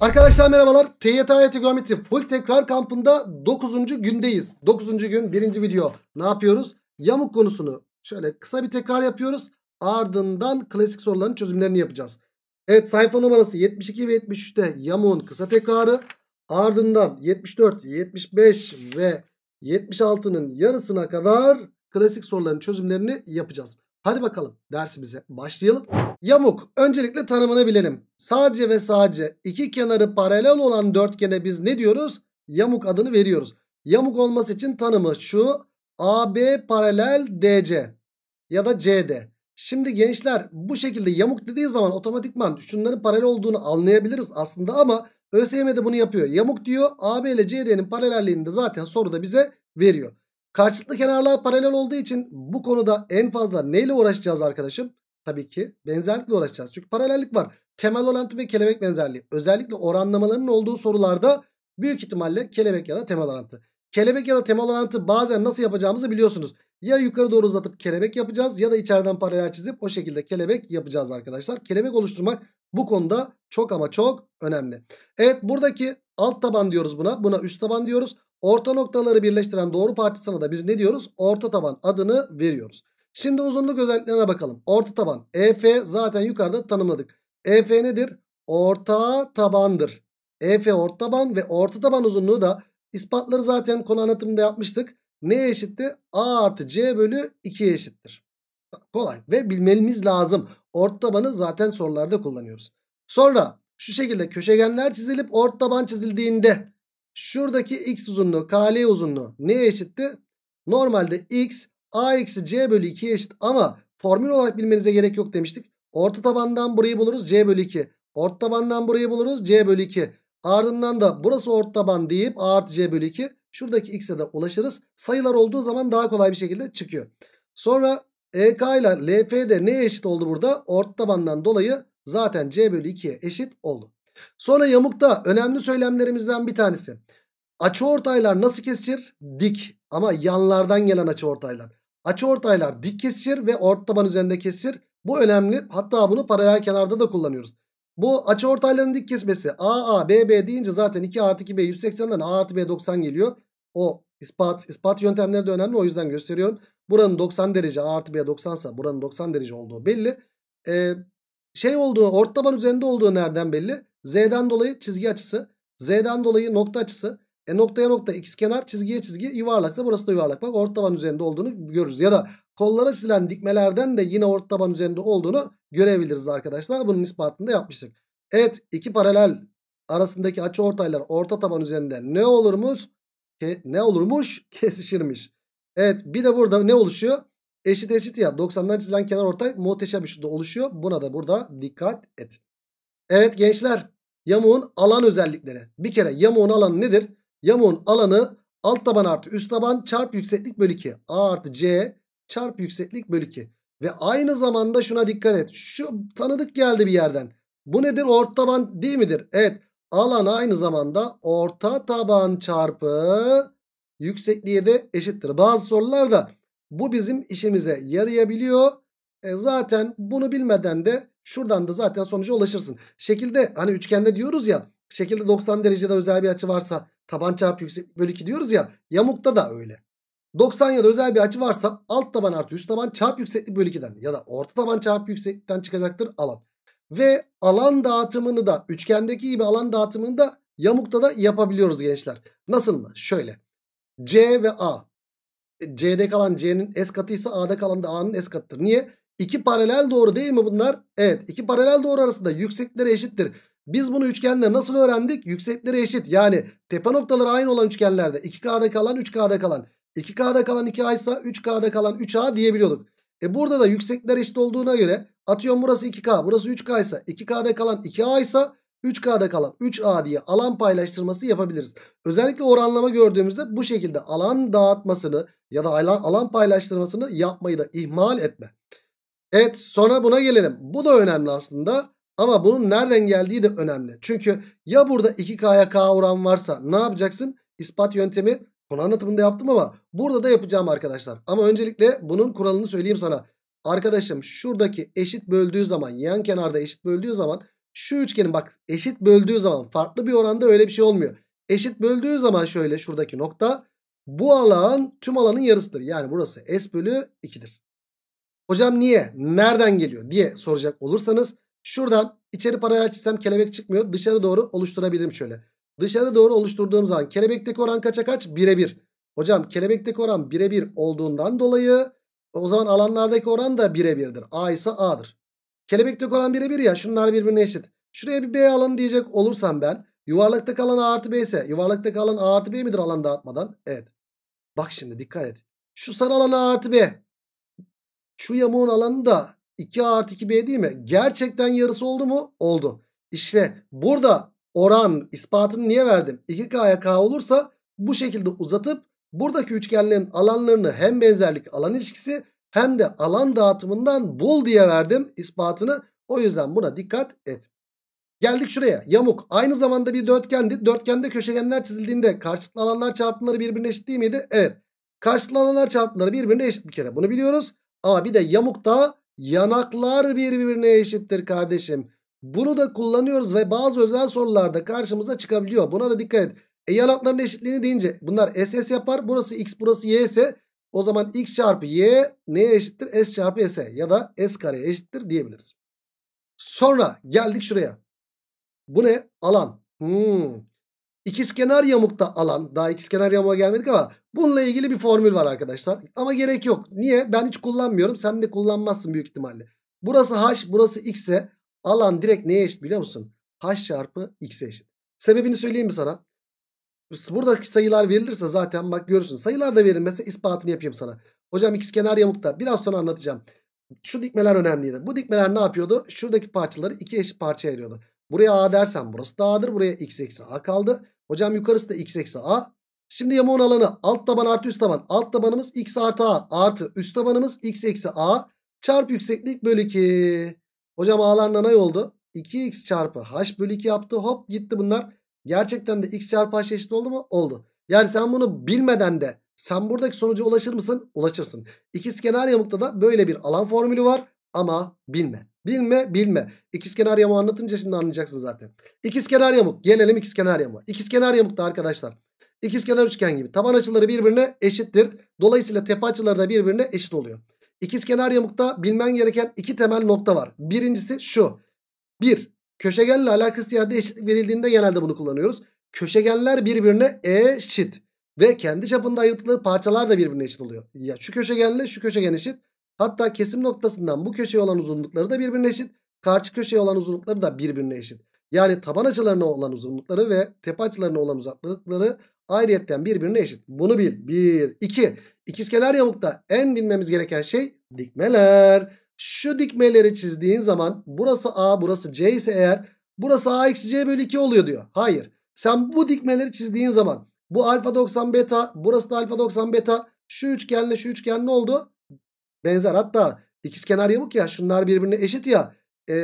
Arkadaşlar merhabalar. T.Y.T. Geometri Full Tekrar Kampında 9. gündeyiz. 9. gün 1. video. Ne yapıyoruz? Yamuk konusunu şöyle kısa bir tekrar yapıyoruz. Ardından klasik soruların çözümlerini yapacağız. Evet, sayfa numarası 72 ve 73'te Yamuk'un kısa tekrarı. Ardından 74, 75 ve 76'nın yarısına kadar klasik soruların çözümlerini yapacağız. Hadi bakalım dersimize başlayalım. Yamuk. Öncelikle tanımını bilelim. Sadece ve sadece iki kenarı paralel olan dörtgene biz ne diyoruz? Yamuk adını veriyoruz. Yamuk olması için tanımı şu: AB paralel DC ya da CD. Şimdi gençler, bu şekilde yamuk dediği zaman otomatikman şunların paralel olduğunu anlayabiliriz aslında, ama ÖSYM'de bunu yapıyor. Yamuk diyor, AB ile CD'nin paralelliğini de zaten soruda bize veriyor. Karşılıklı kenarlar paralel olduğu için bu konuda en fazla neyle uğraşacağız arkadaşım? Tabii ki benzerlikle uğraşacağız. Çünkü paralellik var. Temel orantı ve kelebek benzerliği. Özellikle oranlamaların olduğu sorularda büyük ihtimalle kelebek ya da temel orantı. Kelebek ya da temel orantı bazen nasıl yapacağımızı biliyorsunuz. Ya yukarı doğru uzatıp kelebek yapacağız ya da içeriden paralel çizip o şekilde kelebek yapacağız arkadaşlar. Kelebek oluşturmak bu konuda çok ama çok önemli. Evet, buradaki alt taban diyoruz buna. Buna üst taban diyoruz. Orta noktaları birleştiren doğru parçasına da biz ne diyoruz? Orta taban adını veriyoruz. Şimdi uzunluk özelliklerine bakalım. Orta taban EF, zaten yukarıda tanımladık. EF nedir? Orta tabandır. EF orta taban ve orta taban uzunluğu da ispatları zaten konu anlatımında yapmıştık. Neye eşitti? A artı C bölü 2'ye eşittir. Kolay ve bilmemiz lazım. Orta tabanı zaten sorularda kullanıyoruz. Sonra şu şekilde köşegenler çizilip orta taban çizildiğinde şuradaki x uzunluğu, KL uzunluğu neye eşitti? Normalde x A eksi C bölü 2'ye eşit, ama formül olarak bilmenize gerek yok demiştik. Orta tabandan burayı buluruz, C bölü 2. Orta tabandan burayı buluruz, C bölü 2. Ardından da burası orta taban deyip A artı C bölü 2. Şuradaki x'e de ulaşırız. Sayılar olduğu zaman daha kolay bir şekilde çıkıyor. Sonra EK ile LF de neye eşit oldu burada? Orta tabandan dolayı zaten C bölü 2'ye eşit oldu. Sonra yamukta önemli söylemlerimizden bir tanesi. Açıortaylar nasıl kesişir? Dik, ama yanlardan gelen açıortaylar. Açıortaylar dik kesişir ve orta taban üzerinde kesişir. Bu önemli. Hatta bunu paralel kenarda da kullanıyoruz. Bu açıortayların dik kesmesi AA, BB deyince zaten 2 artı 2B 180'den A artı B 90 geliyor. O ispat yöntemleri de önemli. O yüzden gösteriyorum. Buranın 90 derece, A artı B 90'sa buranın 90 derece olduğu belli. Orta taban üzerinde olduğu nereden belli? Z'den dolayı çizgi açısı. Z'den dolayı nokta açısı. Noktaya nokta x kenar, çizgiye çizgi, yuvarlaksa burası da yuvarlak. Bak, orta taban üzerinde olduğunu görürüz. Ya da kollara çizilen dikmelerden de yine orta taban üzerinde olduğunu görebiliriz arkadaşlar. Bunun ispatını da yapmıştık. Evet, iki paralel arasındaki açıortaylar orta taban üzerinde ne olurmuş? Kesişirmiş. Evet, bir de burada ne oluşuyor? Eşit eşit ya. 90'dan çizilen kenar ortay muhteşem bir şekilde oluşuyor. Buna da burada dikkat et. Evet gençler, yamuğun alan özellikleri. Bir kere yamuğun alanı nedir? Yamuğun alanı alt taban artı üst taban çarpı yükseklik bölü 2. A artı C çarpı yükseklik bölü 2. Ve aynı zamanda şuna dikkat et. Şu tanıdık geldi bir yerden. Bu nedir? Orta taban değil midir? Evet. Alan aynı zamanda orta taban çarpı yüksekliğe de eşittir. Bazı sorularda bu bizim işimize yarayabiliyor. Zaten bunu bilmeden de şuradan da zaten sonuca ulaşırsın. Şekilde, hani üçgende diyoruz ya, şekilde 90 derecede özel bir açı varsa taban çarpı yükseklik bölü 2 diyoruz ya, yamukta da öyle. 90 ya da özel bir açı varsa alt taban artı üst taban çarpı yükseklik bölü 2'den ya da orta taban çarpı yükseklikten çıkacaktır alan. Ve alan dağıtımını da üçgendeki gibi alan dağıtımını da yamukta da yapabiliyoruz gençler. Nasıl mı? Şöyle. C ve A. C'de kalan C'nin S katıysa A'da kalan da A'nın S katıdır. Niye? İki paralel doğru değil mi bunlar? Evet. İki paralel doğru arasında yükseklikleri eşittir. Biz bunu üçgende nasıl öğrendik? Yükseklikleri eşit. Yani tepe noktaları aynı olan üçgenlerde 2K'da kalan 3K'da kalan. 2K'da kalan 2A ise 3K'da kalan 3A diyebiliyorduk. Burada da yükseklikler eşit olduğuna göre, atıyorum burası 2K, burası 3K ise 2K'da kalan 2A ise 3K'da kalan 3A diye alan paylaştırması yapabiliriz. Özellikle oranlama gördüğümüzde bu şekilde alan dağıtmasını ya da alan paylaştırmasını yapmayı da ihmal etme. Evet, sonra buna gelelim. Bu da önemli aslında. Ama bunun nereden geldiği de önemli. Çünkü ya burada 2K'ya K oran varsa ne yapacaksın? İspat yöntemi konu anlatımında yaptım ama burada da yapacağım arkadaşlar. Ama öncelikle bunun kuralını söyleyeyim sana. Arkadaşım, şuradaki eşit böldüğü zaman, yan kenarda eşit böldüğü zaman şu üçgenin bak eşit böldüğü zaman farklı bir oranda öyle bir şey olmuyor. Eşit böldüğü zaman şöyle şuradaki nokta bu alan tüm alanın yarısıdır. Yani burası S bölü 2'dir. Hocam niye? Nereden geliyor diye soracak olursanız şuradan içeri paralel çizsem kelebek çıkmıyor. Dışarı doğru oluşturabilirim şöyle. Dışarı doğru oluşturduğum zaman kelebekteki oran kaça kaç? 1'e 1. Hocam kelebekteki oran 1'e 1 olduğundan dolayı o zaman alanlardaki oran da 1'e 1'dir. A ise A'dır. Kelebekteki oran 1'e 1 ya, şunlar birbirine eşit. Şuraya bir B alanı diyecek olursam ben yuvarlaktaki alan A artı B ise yuvarlaktaki alan A artı B midir alan dağıtmadan? Evet. Bak şimdi dikkat et. Şu sarı alan A artı B. Şu yamuğun alanı da 2A artı 2B değil mi? Gerçekten yarısı oldu mu? Oldu. İşte burada oran ispatını niye verdim? 2K'ya K olursa bu şekilde uzatıp buradaki üçgenlerin alanlarını hem benzerlik alan ilişkisi hem de alan dağıtımından bul diye verdim ispatını. O yüzden buna dikkat et. Geldik şuraya. Yamuk aynı zamanda bir dörtgendi. Dörtgende köşegenler çizildiğinde karşılıklı alanlar çarpımları birbirine eşit değil miydi? Evet. Karşılıklı alanlar çarpımları birbirine eşit bir kere. Bunu biliyoruz. Ama bir de yamukta yanaklar birbirine eşittir kardeşim. Bunu da kullanıyoruz ve bazı özel sorularda karşımıza çıkabiliyor. Buna da dikkat et. Yanakların eşitliğini deyince bunlar SS yapar. Burası X, burası Y ise o zaman X çarpı Y neye eşittir? S çarpı S'e ya da S kareye eşittir diyebiliriz. Sonra geldik şuraya. Bu ne? Alan. İkizkenar yamukta alan. Daha ikizkenar yamuğa gelmedik ama bununla ilgili bir formül var arkadaşlar. Ama gerek yok. Niye? Ben hiç kullanmıyorum. Sen de kullanmazsın büyük ihtimalle. Burası H, burası X ise alan direkt neye eşit biliyor musun? H çarpı X'e eşit. Sebebini söyleyeyim mi sana? Buradaki sayılar verilirse zaten bak görürsün. Sayılar da verilmezse ispatını yapayım sana. Hocam ikizkenar yamukta biraz sonra anlatacağım. Şu dikmeler önemliydi. Bu dikmeler ne yapıyordu? Şuradaki parçaları iki eşit parçaya ayırıyordu. Buraya A dersen burası da A'dır. Buraya X eksi A kaldı. Hocam yukarısı da X eksi A. Şimdi yamuğun alanı alt taban artı üst taban. Alt tabanımız X artı A artı üst tabanımız X eksi A çarpı yükseklik bölü 2. Hocam A'lar nanay oldu. 2X çarpı H bölü 2 yaptı. Hop gitti bunlar. Gerçekten de X çarpı H eşit oldu mu? Oldu. Yani sen bunu bilmeden de sen buradaki sonuca ulaşır mısın? Ulaşırsın. İkizkenar yamukta da böyle bir alan formülü var ama bilme. Bilme. İkizkenar yamuğu anlatınca şimdi anlayacaksın zaten. İkizkenar yamuk. Gelelim ikizkenar yamuğa. İkizkenar yamukta arkadaşlar İkizkenar üçgen gibi taban açıları birbirine eşittir. Dolayısıyla tepe açıları da birbirine eşit oluyor. İkizkenar yamukta bilmen gereken iki temel nokta var. Birincisi şu. Bir, köşegenle alakası yerde eşitlik verildiğinde genelde bunu kullanıyoruz. Köşegenler birbirine eşit. Ve kendi çapında ayrıldıkları parçalar da birbirine eşit oluyor. Ya şu köşegenle şu köşegen eşit. Hatta kesim noktasından bu köşeye olan uzunlukları da birbirine eşit. Karşı köşeye olan uzunlukları da birbirine eşit. Yani taban açılarına olan uzunlukları ve tepe açılarına olan uzaklıkları ayrıyetten birbirine eşit. Bunu bil. Bir. İki. İkizkenar yamukta en bilmemiz gereken şey dikmeler. Şu dikmeleri çizdiğin zaman burası A burası C ise eğer burası A eksi C bölü 2 oluyor diyor. Hayır. Sen bu dikmeleri çizdiğin zaman bu alfa 90 beta burası da alfa 90 beta şu üçgenle şu üçgen ne oldu? Benzer, hatta ikizkenar yamuk ya şunlar birbirine eşit ya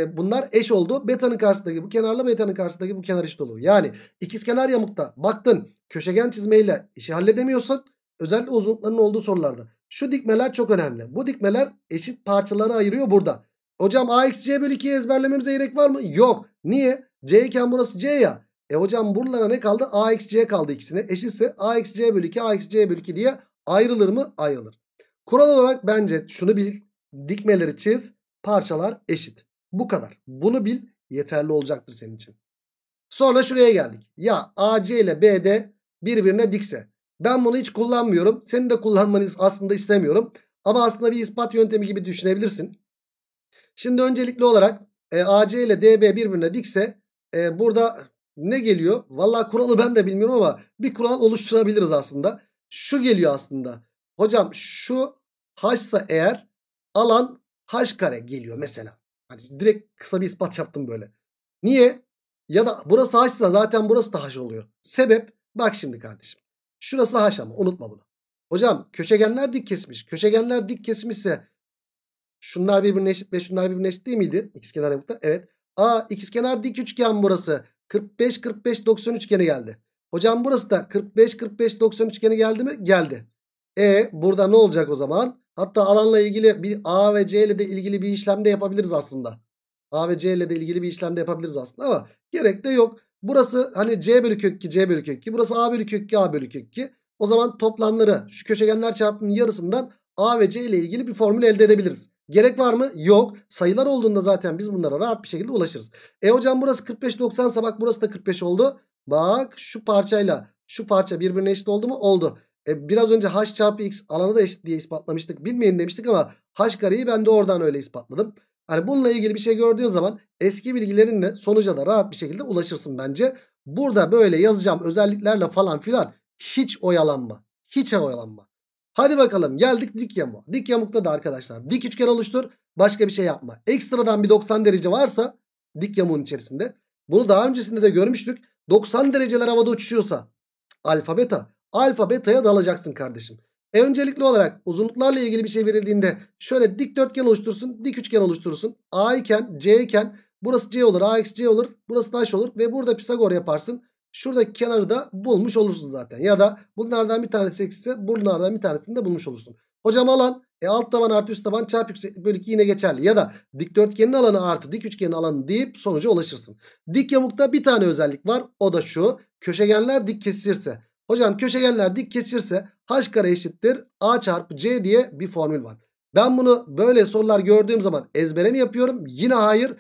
bunlar eş oldu. Beta'nın karşısındaki bu kenarla beta'nın karşısındaki bu kenar eşit olur. Yani ikizkenar yamukta baktın köşegen çizmeyle işi halledemiyorsun. Özellikle uzunluklarının olduğu sorularda. Şu dikmeler çok önemli. Bu dikmeler eşit parçaları ayırıyor burada. Hocam A eksi C bölü 2'yi ezberlememize gerek var mı? Yok. Niye? C iken burası C ya. Hocam buralara ne kaldı? A eksi C kaldı ikisine. Eşitse A eksi C bölü 2, A eksi C bölü 2 diye ayrılır mı? Ayrılır. Kural olarak bence şunu bil. Dikmeleri çiz. Parçalar eşit. Bu kadar. Bunu bil. Yeterli olacaktır senin için. Sonra şuraya geldik. Ya AC ile BD birbirine dikse. Ben bunu hiç kullanmıyorum. Senin de kullanmanı aslında istemiyorum. Ama aslında bir ispat yöntemi gibi düşünebilirsin. Şimdi öncelikli olarak AC ile DB birbirine dikse burada ne geliyor? Vallahi kuralı ben de bilmiyorum ama bir kural oluşturabiliriz aslında. Şu geliyor aslında. Hocam şu H'sa eğer alan H kare geliyor mesela. Hani direkt kısa bir ispat yaptım böyle. Niye? Ya da burası H'sa zaten burası da H oluyor. Sebep? Bak şimdi kardeşim. Şurası H ama unutma bunu. Hocam köşegenler dik kesmiş. Köşegenler dik kesmişse şunlar birbirine eşit ve şunlar birbirine eşit değil miydi? İkizkenar yamukta. Evet. A ikizkenar dik üçgen burası. 45-45-90 üçgeni geldi. Hocam burası da 45-45-90 üçgeni geldi mi? Geldi. Burada ne olacak o zaman? Hatta alanla ilgili bir A ve C ile de ilgili bir işlem de yapabiliriz aslında. A ve C ile de ilgili bir işlemde yapabiliriz aslında ama gerek de yok. Burası hani C bölü kök 2, C bölü kök 2. Burası A bölü kök 2, A bölü kök 2. O zaman toplamları şu köşegenler çarpımının yarısından A ve C ile ilgili bir formül elde edebiliriz. Gerek var mı? Yok. Sayılar olduğunda zaten biz bunlara rahat bir şekilde ulaşırız. E hocam burası 45-90 ise bak burası da 45 oldu. Bak şu parçayla şu parça birbirine eşit oldu mu? Oldu. Biraz önce h çarpı x alanı da eşit diye ispatlamıştık. Bilmeyin demiştik ama h kareyi ben de oradan öyle ispatladım. Hani bununla ilgili bir şey gördüğün zaman eski bilgilerinle sonuca da rahat bir şekilde ulaşırsın bence. Burada böyle yazacağım özelliklerle falan filan hiç oyalanma. Hiç oyalanma. Hadi bakalım geldik dik yamuğa. Dik yamukta da arkadaşlar dik üçgen oluştur. Başka bir şey yapma. Ekstradan bir 90 derece varsa dik yamuğun içerisinde. Bunu daha öncesinde de görmüştük. 90 dereceler havada uçuşuyorsa alfa beta. Alfa beta'ya dalacaksın kardeşim. Öncelikli olarak uzunluklarla ilgili bir şey verildiğinde şöyle dikdörtgen oluştursun, dik üçgen oluştursun. A iken, C iken burası C olur, A eksi C olur, burası da H olur ve burada Pisagor yaparsın. Şuradaki kenarı da bulmuş olursun zaten. Ya da bunlardan bir tanesi eksikse bunlardan bir tanesini de bulmuş olursun. Hocam alan alt taban artı üst taban çarpı yükseklik bölü 2 yine geçerli. Ya da dikdörtgenin alanı artı dik üçgenin alanı deyip sonuca ulaşırsın. Dik yamukta bir tane özellik var. O da şu. Köşegenler dik kesişirse. Hocam köşegenler dik kesişirse h kare eşittir a çarpı c diye bir formül var. Ben bunu böyle sorular gördüğüm zaman ezbere mi yapıyorum? Yine hayır.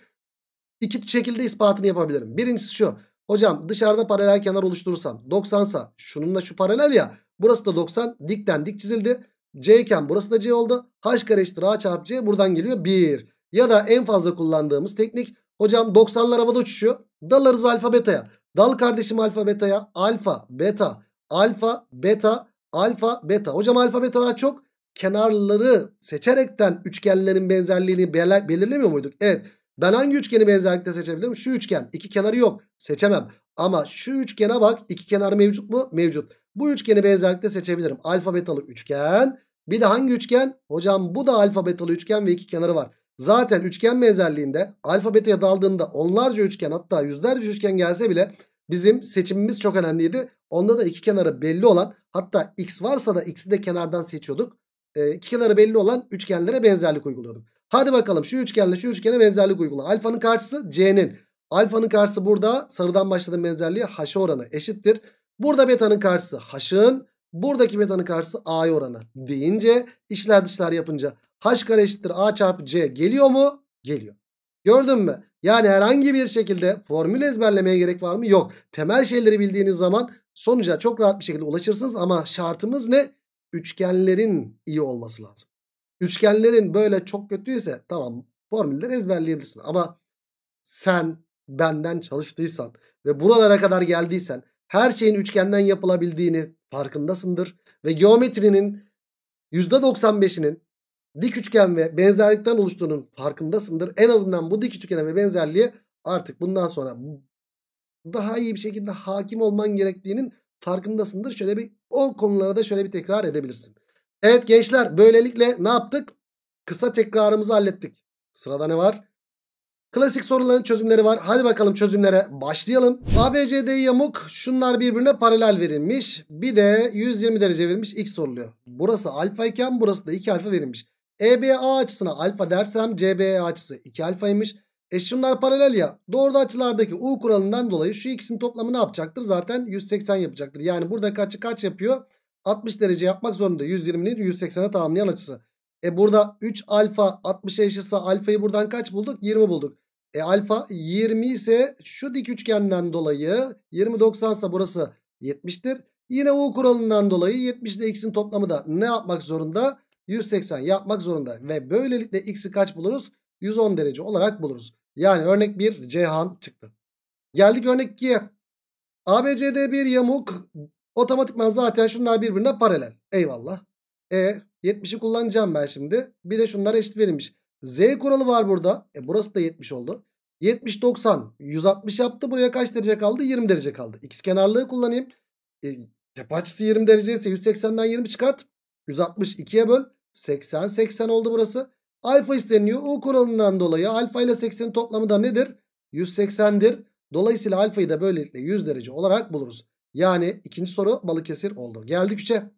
İki şekilde ispatını yapabilirim. Birincisi şu. Hocam dışarıda paralel kenar oluşturursam 90'sa şununla şu paralel ya. Burası da 90 dikten dik çizildi. C iken burası da c oldu. H kare eşittir a çarpı c buradan geliyor 1. Ya da en fazla kullandığımız teknik. Hocam 90'lar havada uçuşuyor. Dalarız alfa beta'ya. Dal kardeşim alfa beta'ya. Alfa beta. Alfa, beta, alfa, beta. Hocam alfa, betalar çok. Kenarları seçerekten üçgenlerin benzerliğini belirlemiyor muyduk? Evet. Ben hangi üçgeni benzerlikte seçebilirim? Şu üçgen. İki kenarı yok. Seçemem. Ama şu üçgene bak. İki kenar mevcut mu? Mevcut. Bu üçgeni benzerlikte seçebilirim. Alfa, betalı üçgen. Bir de hangi üçgen? Hocam bu da alfa, betalı üçgen ve iki kenarı var. Zaten üçgen benzerliğinde alfa, betaya daldığında onlarca üçgen hatta yüzlerce üçgen gelse bile bizim seçimimiz çok önemliydi. Onda da iki kenarı belli olan hatta x varsa da x'i de kenardan seçiyorduk. İki kenarı belli olan üçgenlere benzerlik uyguluyorduk. Hadi bakalım şu üçgenle şu üçgene benzerlik uygula. Alfanın karşısı c'nin. Alfanın karşısı burada sarıdan başladığım benzerliğe h oranı eşittir. Burada betanın karşısı h'ın. Buradaki betanın karşısı a'ya oranı deyince işler dışlar yapınca h kare eşittir a çarpı c geliyor mu? Geliyor. Gördün mü? Yani herhangi bir şekilde formül ezberlemeye gerek var mı? Yok. Temel şeyleri bildiğiniz zaman sonuca çok rahat bir şekilde ulaşırsınız ama şartımız ne? Üçgenlerin iyi olması lazım. Üçgenlerin böyle çok kötüyse tamam formülleri ezberleyebilirsin ama sen benden çalıştıysan ve buralara kadar geldiysen her şeyin üçgenden yapılabildiğini farkındasındır ve geometrinin %95'inin dik üçgen ve benzerlikten oluştuğunun farkındasındır. En azından bu dik üçgene ve benzerliğe artık bundan sonra daha iyi bir şekilde hakim olman gerektiğinin farkındasındır. Şöyle bir o konulara da şöyle bir tekrar edebilirsin. Evet gençler böylelikle ne yaptık? Kısa tekrarımızı hallettik. Sırada ne var? Klasik soruların çözümleri var. Hadi bakalım çözümlere başlayalım. ABCD yamuk şunlar birbirine paralel verilmiş. Bir de 120 derece verilmiş x soruluyor. Burası alfa iken burası da 2 alfa verilmiş. EBA açısına alfa dersem CBA açısı 2 alfaymış. Şunlar paralel ya. Doğruda açılardaki U kuralından dolayı şu ikisinin toplamı ne yapacaktır? Zaten 180 yapacaktır. Yani buradaki açı kaç yapıyor? 60 derece yapmak zorunda. 120'nin 180'e tamamlayan açısı. Burada 3 alfa 60'a eşitse alfayı buradan kaç bulduk? 20 bulduk. Alfa 20 ise şu dik üçgenden dolayı 20-90 ise burası 70'tir. Yine U kuralından dolayı 70 ile x'in toplamı da ne yapmak zorunda? 180 yapmak zorunda ve böylelikle x'i kaç buluruz? 110 derece olarak buluruz. Yani örnek 1 Cihan çıktı. Geldik örnek 2'ye. ABCD bir yamuk otomatikman zaten şunlar birbirine paralel. Eyvallah. 70'i kullanacağım ben şimdi. Bir de şunlar eşit verilmiş. Z kuralı var burada. Burası da 70 oldu. 70 90 160 yaptı. Buraya kaç derece kaldı? 20 derece kaldı. İkiz kenarlığı kullanayım. Tepe açısı 20 derece ise 180'den 20 çıkart. 162'ye böl. 80 80 oldu burası. Alfa isteniyor. U kuralından dolayı alfa ile 80'in toplamı da nedir? 180'dir. Dolayısıyla alfayı da böylelikle 100 derece olarak buluruz. Yani ikinci soru Balıkesir oldu. Geldik 3'e.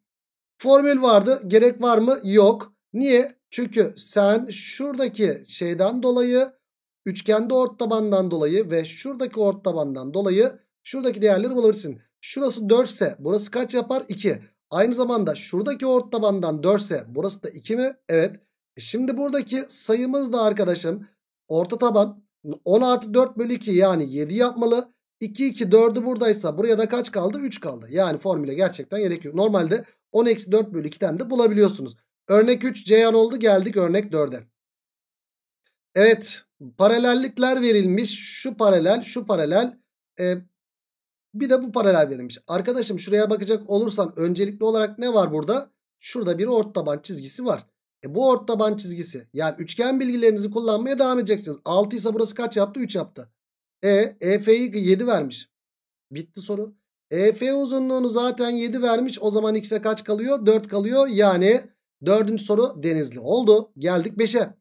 Formül vardı. Gerek var mı? Yok. Niye? Çünkü sen şuradaki şeyden dolayı Üçgende ort tabandan dolayı ve şuradaki ort tabandan dolayı şuradaki değerleri bulabilirsin. Şurası 4 ise burası kaç yapar? 2. Aynı zamanda şuradaki ort tabandan 4 ise burası da 2 mi? Evet. Şimdi buradaki sayımız da arkadaşım orta taban 10 artı 4 bölü 2 yani 7 yapmalı. 2, 2, 4'ü buradaysa buraya da kaç kaldı? 3 kaldı. Yani formüle gerçekten gerek yok. Normalde 10 eksi 4 bölü 2'den de bulabiliyorsunuz. Örnek 3 Ceyhan oldu, geldik örnek 4'e. Evet, paralellikler verilmiş. Şu paralel, şu paralel. Bir de bu paralel verilmiş. Arkadaşım şuraya bakacak olursan öncelikli olarak ne var burada? Şurada bir ort taban çizgisi var. Bu ort taban çizgisi. Yani üçgen bilgilerinizi kullanmaya devam edeceksiniz. 6 ise burası kaç yaptı? 3 yaptı. EF'yi 7 vermiş. Bitti soru. EF uzunluğunu zaten 7 vermiş. O zaman x'e kaç kalıyor? 4 kalıyor. Yani dördüncü soru denizli oldu. Geldik 5'e.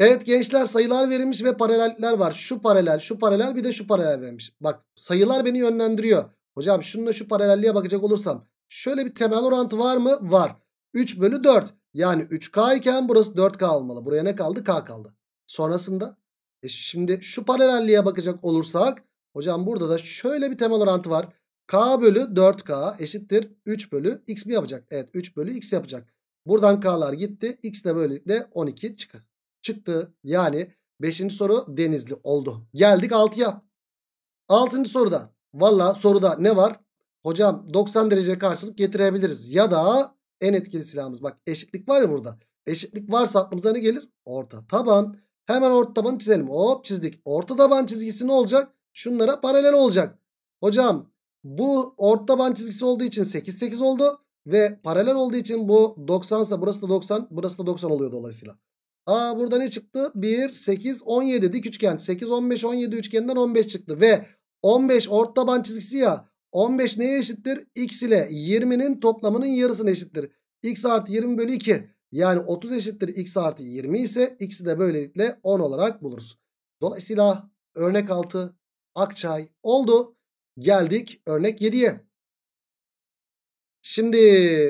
Evet gençler, sayılar verilmiş ve paralellikler var. Şu paralel, şu paralel, bir de şu paralel verilmiş. Bak sayılar beni yönlendiriyor. Hocam şununla şu paralelliğe bakacak olursam şöyle bir temel orantı var mı? Var. 3 bölü 4. Yani 3K iken burası 4K olmalı. Buraya ne kaldı? K kaldı. Sonrasında şimdi şu paralelliğe bakacak olursak hocam burada da şöyle bir temel orantı var. K bölü 4K eşittir 3 bölü X mi yapacak? Evet 3 bölü X yapacak. Buradan K'lar gitti. X de böylelikle 12 çıktı. Yani 5. soru denizli oldu. Geldik 6'ya. 6. soruda. Valla soruda ne var? Hocam 90 derece karşılık getirebiliriz. Ya da en etkili silahımız. Bak eşitlik var ya burada. Eşitlik varsa aklımıza ne gelir? Orta taban. Hemen orta tabanı çizelim. Hop çizdik. Orta taban çizgisi ne olacak? Şunlara paralel olacak. Hocam bu orta taban çizgisi olduğu için 8, 8 oldu. Ve paralel olduğu için bu 90 ise burası da 90. Burası da 90 oluyor dolayısıyla. Aa burada ne çıktı? 1, 8, 17 dik üçgen. 8, 15, 17 üçgeninden 15 çıktı. Ve 15 orta taban çizgisi ya. 15 neye eşittir? X ile 20'nin toplamının yarısına eşittir. X artı 20 bölü 2. Yani 30 eşittir X artı 20 ise X'i de böylelikle 10 olarak buluruz. Dolayısıyla örnek 6 Akçay oldu. Geldik örnek 7'ye. Şimdi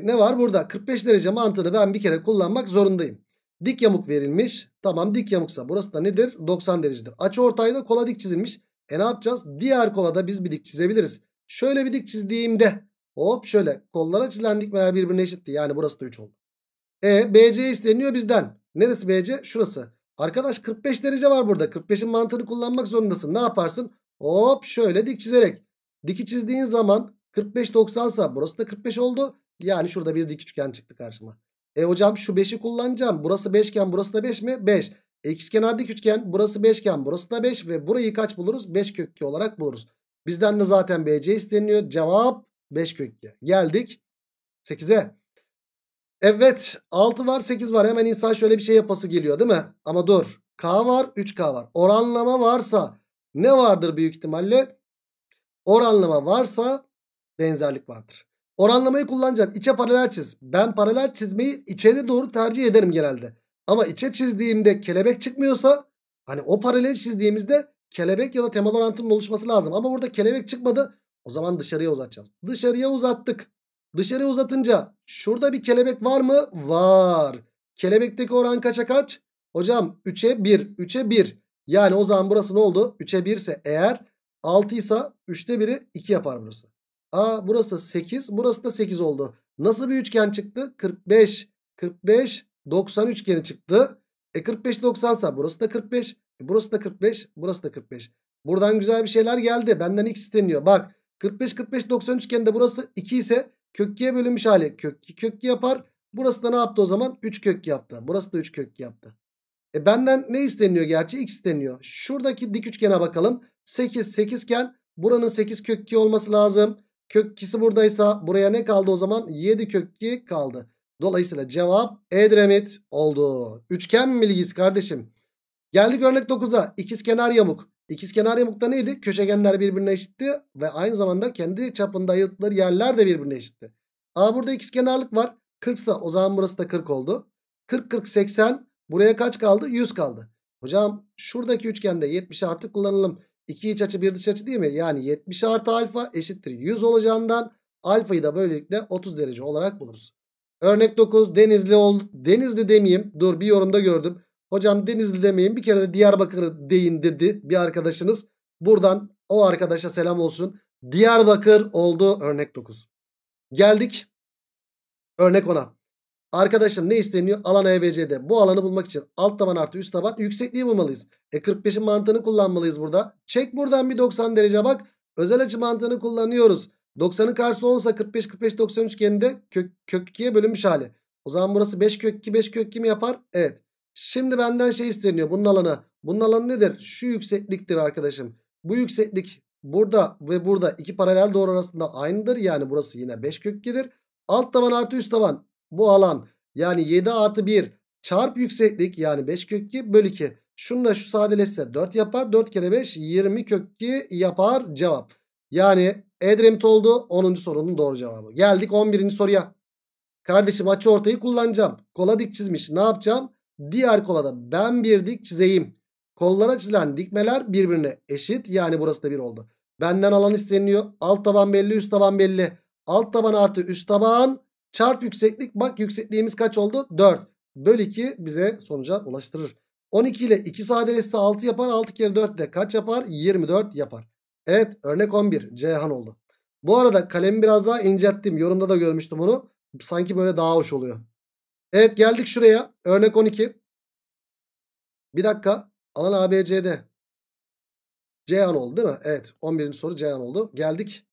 ne var burada? 45 derece mantığını ben bir kere kullanmak zorundayım. Dik yamuk verilmiş. Tamam, dik yamuksa burası da nedir? 90 derecedir. Açıortay da kola dik çizilmiş. E ne yapacağız? Diğer kola da biz bir dik çizebiliriz. Şöyle bir dik çizdiğimde hop şöyle kollara çizilen dikmeler birbirine eşitti. Yani burası da 3 oldu. BC isteniyor bizden. Neresi BC? Şurası. Arkadaş 45 derece var burada. 45'in mantığını kullanmak zorundasın. Ne yaparsın? Hop şöyle dik çizerek. Diki çizdiğin zaman 45 90 ise burası da 45 oldu. Yani şurada bir dik üçgen çıktı karşıma. Hocam şu 5'i kullanacağım. Burası 5 iken burası da 5 mi? 5. Xkenar dik üçgen. Burası 5 iken burası da 5 ve burayı kaç buluruz? 5 kök 2 olarak buluruz. Bizden de zaten BC isteniyor. Cevap 5 kök 2. Geldik 8'e. Evet 6 var 8 var. Hemen insan şöyle bir şey yapası geliyor değil mi? Ama dur. K var 3K var. Oranlama varsa ne vardır büyük ihtimalle? Oranlama varsa benzerlik vardır. Oranlamayı kullanacaksın. İçe paralel çiz. Ben paralel çizmeyi içeri doğru tercih ederim genelde. Ama içe çizdiğimde kelebek çıkmıyorsa hani o paralel çizdiğimizde kelebek ya da temel orantının oluşması lazım. Ama burada kelebek çıkmadı. O zaman dışarıya uzatacağız. Dışarıya uzattık. Dışarıya uzatınca şurada bir kelebek var mı? Var. Kelebekteki oran kaça kaç? Hocam 3'e 1. 3'e 1. Yani o zaman burası ne oldu? 3'e 1 ise eğer 6 ise 3'te 1'i 2 yapar burası. Aa burası 8. Burası da 8 oldu. Nasıl bir üçgen çıktı? 45. 45. 90 üçgeni çıktı. 45 90 ise burası da 45. Burası da 45. Burası da 45. Buradan güzel bir şeyler geldi. Benden x isteniyor. Bak 45 45 90 üçgeninde burası 2 ise kök 2'ye bölünmüş hali kök 2 kök 2 yapar. Burası da ne yaptı o zaman? 3 kök 2 yaptı. Burası da 3 kök 2 yaptı. Benden ne isteniyor gerçi? X isteniyor. Şuradaki dik üçgene bakalım. 8 8 iken buranın 8 kök 2 olması lazım. Kök 2'si buradaysa buraya ne kaldı o zaman? 7 kök 2 kaldı. Dolayısıyla cevap Edremit oldu. Üçgen bilgisi kardeşim. Geldik örnek 9'a. İkizkenar yamuk. İkizkenar yamukta neydi? Köşegenler birbirine eşitti ve aynı zamanda kendi çapında ayırttıkları yerler de birbirine eşitti. Aa burada ikizkenarlık var. 40'sa o zaman burası da 40 oldu. 40 40 80. Buraya kaç kaldı? 100 kaldı. Hocam şuradaki üçgende 70'i artık kullanalım. 2 iç açı 1 dış açı değil mi? Yani 70 artı alfa eşittir 100 olacağından alfayı da böylelikle 30 derece olarak buluruz. Örnek 9 denizli oldu. Denizli demeyeyim. Dur bir yorumda gördüm. Hocam Denizli demeyin, bir kere de Diyarbakır deyin dedi bir arkadaşınız. Buradan o arkadaşa selam olsun. Diyarbakır oldu örnek 9. Geldik örnek 10'a. Arkadaşım ne isteniyor? Alan ABCD. Bu alanı bulmak için alt taban artı üst taban yüksekliği bulmalıyız. 45'in mantığını kullanmalıyız burada. Çek buradan bir 90 derece bak. Özel açı mantığını kullanıyoruz. 90'ın karşısı 10 ise 45-45-90 üçgeninde kök 2'ye bölünmüş hali. O zaman burası 5 kök 2, 5 kök 2 mi yapar? Evet. Şimdi benden şey isteniyor. Bunun alanı. Bunun alanı nedir? Şu yüksekliktir arkadaşım. Bu yükseklik burada ve burada iki paralel doğru arasında aynıdır. Yani burası yine 5 kök 2'dir. Alt taban artı üst taban. Bu alan yani 7 artı 1 çarpı yükseklik yani 5 kök 2 bölü 2. Şununla şu sadeleşse 4 yapar. 4 kere 5 20 kök 2 yapar cevap. Yani Edremit oldu 10. sorunun doğru cevabı. Geldik 11. soruya. Kardeşim açıortayı kullanacağım. Kola dik çizmiş. Ne yapacağım? Diğer kolada ben bir dik çizeyim. Kollara çizilen dikmeler birbirine eşit. Yani burası da 1 oldu. Benden alan isteniyor. Alt taban belli, üst taban belli. Alt taban artı üst taban çarp yükseklik. Bak yüksekliğimiz kaç oldu? 4 bölü 2 bize sonuca ulaştırır. 12 ile 2 sadeleşse 6 yapar. 6 kere 4 de kaç yapar? 24 yapar. Evet örnek 11 Ceyhan oldu. Bu arada kalemi biraz daha incelttim. Yorumda da görmüştüm bunu. Sanki böyle daha hoş oluyor. Evet geldik şuraya. Örnek 12. Bir dakika. Alan ABCD. Ceyhan oldu değil mi? Evet 11. soru Ceyhan oldu. Geldik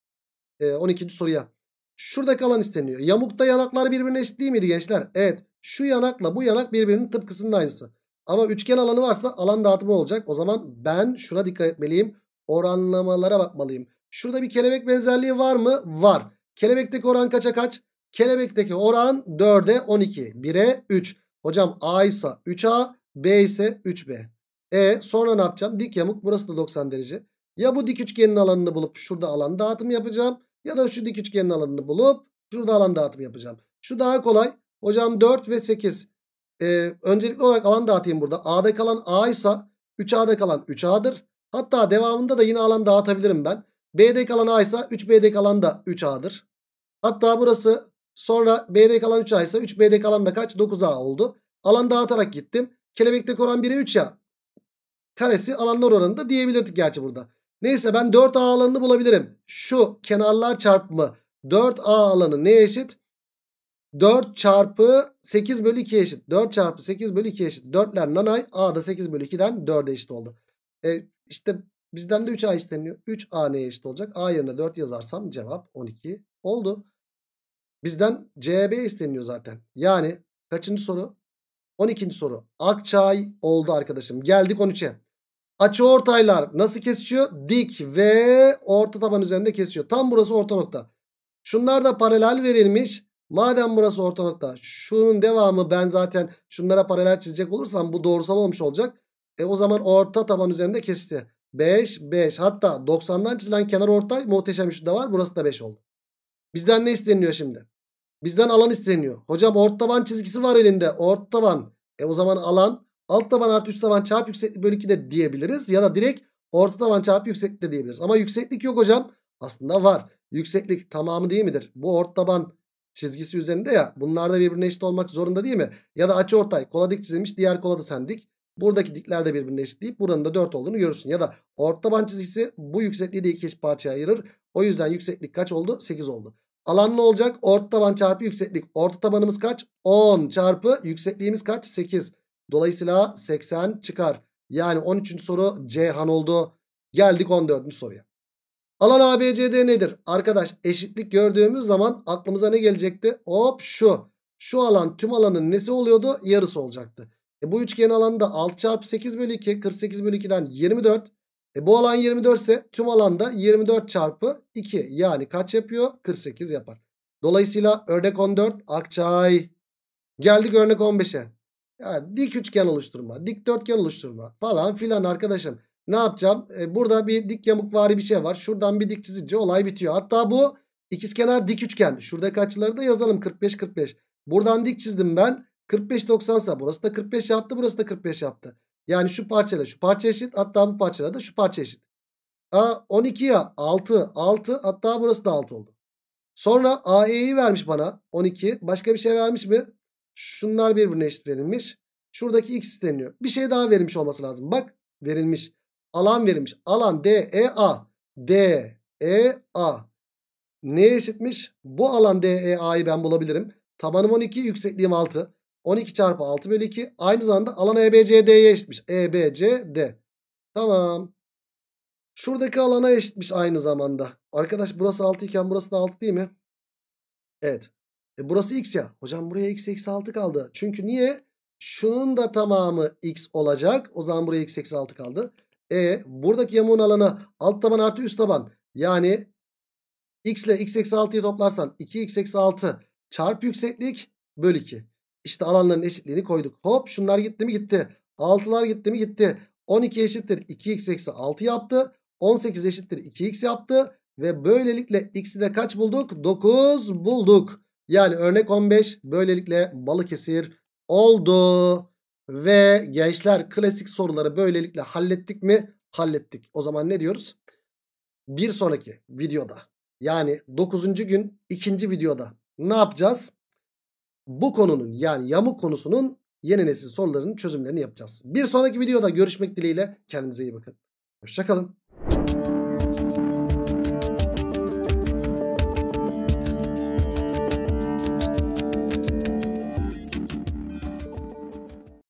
12. soruya. Şuradaki alan isteniyor. Yamukta yanaklar birbirine eşit değil miydi gençler? Evet. Şu yanakla bu yanak birbirinin tıpkısının aynısı. Ama üçgen alanı varsa alan dağıtımı olacak. O zaman ben şuna dikkat etmeliyim. Oranlamalara bakmalıyım. Şurada bir kelebek benzerliği var mı? Var. Kelebekteki oran kaça kaç? Kelebekteki oran 4'e 12. 1'e 3. Hocam A ise 3A. B ise 3B. Sonra ne yapacağım? Dik yamuk. Burası da 90 derece. Ya bu dik üçgenin alanını bulup şurada alan dağıtımı yapacağım. Ya da şu dik üçgenin alanını bulup şurada alan dağıtımı yapacağım. Şu daha kolay. Hocam 4 ve 8. Öncelikli olarak alan dağıtayım burada. A'da kalan A ise 3A'da kalan 3A'dır. Hatta devamında da yine alan dağıtabilirim ben. B'de kalan A ise 3B'de kalan da 3A'dır. Hatta burası sonra B'de kalan 3A ise 3B'de kalan da kaç? 9A oldu. Alan dağıtarak gittim. Kelebekteki oran 1'e 3 ya. Karesi alanlar oranı da diyebilirdik gerçi burada. Neyse ben 4A alanını bulabilirim. Şu kenarlar çarpımı 4A alanı neye eşit? 4 çarpı 8 bölü 2'ye eşit. 4 çarpı 8 bölü 2'ye eşit. 4'ler nanay. A da 8 bölü 2'den 4'e eşit oldu. İşte bizden de 3A isteniyor. 3A neye eşit olacak? A yerine 4 yazarsam cevap 12 oldu. Bizden CB isteniyor zaten. Yani kaçıncı soru? 12. soru. Akçay oldu arkadaşım. Geldik 13'e. Açıortaylar nasıl kesişiyor? Dik ve orta taban üzerinde kesişiyor. Tam burası orta nokta. Şunlar da paralel verilmiş. Madem burası orta nokta, şunun devamı ben zaten şunlara paralel çizecek olursam bu doğrusal olmuş olacak. O zaman orta taban üzerinde kesişti. 5, 5. Hatta 90'dan çizilen kenar ortay muhteşem üçlü de var. Burası da 5 oldu. Bizden ne isteniyor şimdi? Bizden alan isteniyor. Hocam orta taban çizgisi var elinde. Orta taban. O zaman alan alt taban artı üst taban çarpı yükseklik bölü 2 de diyebiliriz. Ya da direkt orta taban çarpı yükseklik de diyebiliriz. Ama yükseklik yok hocam. Aslında var. Yükseklik tamamı değil midir? Bu orta taban çizgisi üzerinde ya. Bunlar da birbirine eşit olmak zorunda değil mi? Ya da açıortay. Kola dik çizilmiş. Diğer kola da sen dik. Buradaki dikler de birbirine eşit deyip buranın da 4 olduğunu görürsün. Ya da orta taban çizgisi bu yüksekliği de iki eşit parçaya ayırır. O yüzden yükseklik kaç oldu? 8 oldu. Alan ne olacak? Orta taban çarpı yükseklik. Orta tabanımız kaç? 10 çarpı yüksekliğimiz kaç? 8. Dolayısıyla 80 çıkar. Yani 13. soru Ceyhan oldu. Geldik 14. soruya. Alan ABCD nedir? Arkadaş eşitlik gördüğümüz zaman aklımıza ne gelecekti? Hop şu. Şu alan tüm alanın nesi oluyordu? Yarısı olacaktı. Bu üçgenin alanı da 6 çarpı 8 bölü 2. 48 bölü 2'den 24. Bu alan 24 ise tüm alanda 24 çarpı 2. Yani kaç yapıyor? 48 yapar. Dolayısıyla örnek 14 Akçay. Geldik örnek 15'e. Yani dik üçgen oluşturma, dikdörtgen oluşturma falan filan arkadaşım. Ne yapacağım? Burada bir dik yamukvari bir şey var. Şuradan bir dik çizince olay bitiyor. Hatta bu ikizkenar dik üçgen. Şuradaki açıları da yazalım. 45-45. Buradan dik çizdim ben. 45-90 ise burası da 45 yaptı. Burası da 45 yaptı. Yani şu parçayla şu parça eşit. Hatta bu parçayla da şu parça eşit. 12'ye 6. 6. Hatta burası da 6 oldu. Sonra AE'yi vermiş bana. 12. Başka bir şey vermiş mi? Şunlar birbirine eşit verilmiş. Şuradaki x isteniyor. Bir şey daha verilmiş olması lazım. Bak verilmiş. Alan verilmiş. Alan DEA. DEA. Neye eşitmiş? Bu alan DEA'yı ben bulabilirim. Tabanım 12, yüksekliğim 6. 12 çarpı 6 bölü 2. Aynı zamanda alan EBCD'ye eşitmiş. EBCD. Tamam. Şuradaki alana eşitmiş aynı zamanda. Arkadaş burası 6 iken burası da 6 değil mi? Evet. Burası x ya. Hocam buraya x eksi 6 kaldı. Çünkü niye? Şunun da tamamı x olacak. O zaman buraya x eksi 6 kaldı. Buradaki yamuğun alanı alt taban artı üst taban. Yani x ile x eksi 6'yı toplarsan 2x eksi 6 çarpı yükseklik bölü 2. İşte alanların eşitliğini koyduk. Hop şunlar gitti mi gitti. 6'lar gitti mi gitti. 12 eşittir 2x eksi 6 yaptı. 18 eşittir 2x yaptı. Ve böylelikle x'i de kaç bulduk? 9 bulduk. Yani örnek 15 böylelikle Balıkesir oldu. Ve gençler klasik soruları böylelikle hallettik mi? Hallettik. O zaman ne diyoruz? Bir sonraki videoda, yani 9. gün 2. videoda ne yapacağız? Bu konunun, yani yamuk konusunun yeni nesil sorularının çözümlerini yapacağız. Bir sonraki videoda görüşmek dileğiyle. Kendinize iyi bakın. Hoşça kalın.